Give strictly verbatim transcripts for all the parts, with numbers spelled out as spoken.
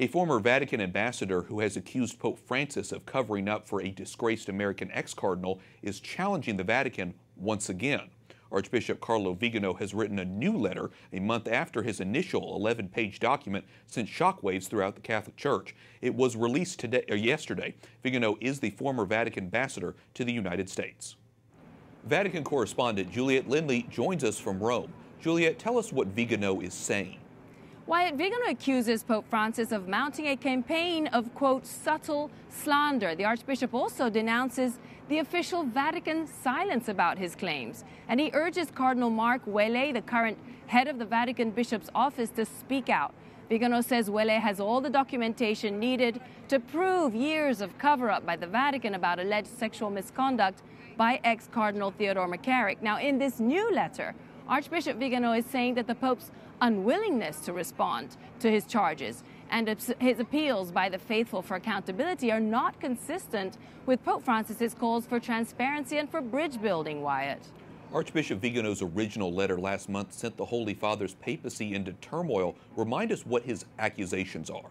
A former Vatican ambassador who has accused Pope Francis of covering up for a disgraced American ex-cardinal is challenging the Vatican once again. Archbishop Carlo Viganò has written a new letter a month after his initial eleven-page document sent shockwaves throughout the Catholic Church. It was released today, or yesterday. Viganò is the former Vatican ambassador to the United States. Vatican correspondent Juliet Lindley joins us from Rome. Juliet, tell us what Viganò is saying. Wyatt, Viganò accuses Pope Francis of mounting a campaign of, quote, subtle slander. The Archbishop also denounces the official Vatican silence about his claims. And he urges Cardinal Marc Ouellet, the current head of the Vatican Bishop's office, to speak out. Viganò says Ouellet has all the documentation needed to prove years of cover-up by the Vatican about alleged sexual misconduct by ex-Cardinal Theodore McCarrick. Now, in this new letter, Archbishop Viganò is saying that the Pope's unwillingness to respond to his charges and his appeals by the faithful for accountability are not consistent with Pope Francis's calls for transparency and for bridge building, Wyatt. Archbishop Viganò's original letter last month sent the Holy Father's papacy into turmoil. Remind us what his accusations are.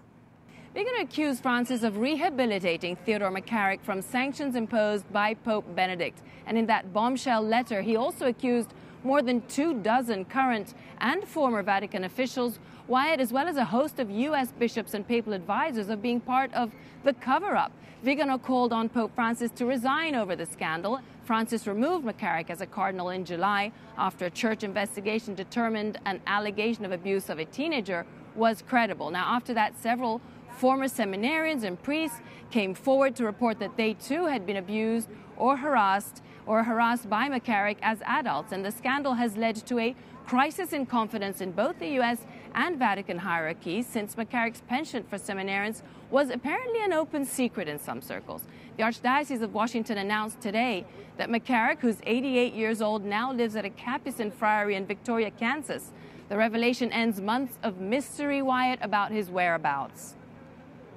Viganò accused Francis of rehabilitating Theodore McCarrick from sanctions imposed by Pope Benedict. And in that bombshell letter, he also accused more than two dozen current and former Vatican officials, Wyatt, as well as a host of U S bishops and papal advisors, of being part of the cover-up. Viganò called on Pope Francis to resign over the scandal. Francis removed McCarrick as a cardinal in July after a church investigation determined an allegation of abuse of a teenager was credible. Now, after that, several former seminarians and priests came forward to report that they too had been abused or harassed or harassed by McCarrick as adults, and the scandal has led to a crisis in confidence in both the U S and Vatican hierarchies, since McCarrick's penchant for seminarians was apparently an open secret in some circles. The Archdiocese of Washington announced today that McCarrick, who's eighty-eight years old, now lives at a Capuchin friary in Victoria, Kansas. The revelation ends months of mystery, Wyatt, about his whereabouts.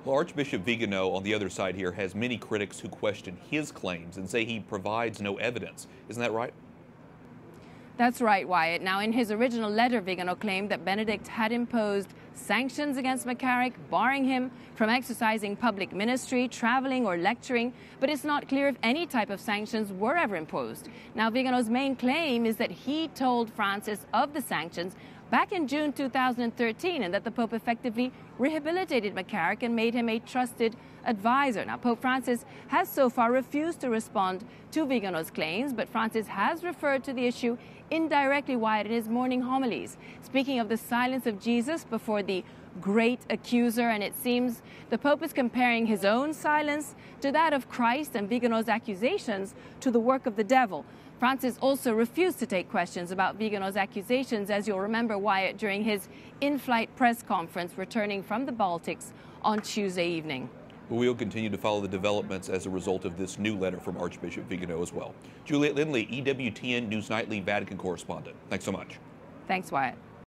Well, Archbishop Viganò, on the other side here, has many critics who question his claims and say he provides no evidence. Isn't that right? That's right, Wyatt. Now, in his original letter, Viganò claimed that Benedict had imposed sanctions against McCarrick, barring him from exercising public ministry, traveling or lecturing, but it's not clear if any type of sanctions were ever imposed. Now, Viganò's main claim is that he told Francis of the sanctions back in June two thousand thirteen, and that the Pope effectively rehabilitated McCarrick and made him a trusted advisor. Now, Pope Francis has so far refused to respond to Viganò's claims, but Francis has referred to the issue indirectly, Wyatt, in his morning homilies, speaking of the silence of Jesus before the great accuser, and it seems the Pope is comparing his own silence to that of Christ and Viganò's accusations to the work of the devil. Francis also refused to take questions about Viganò's accusations, as you'll remember, Wyatt, during his in-flight press conference returning from the Baltics on Tuesday evening. We'll continue to follow the developments as a result of this new letter from Archbishop Viganò as well. Juliet Lindley, E W T N News Nightly Vatican correspondent. Thanks so much. Thanks, Wyatt.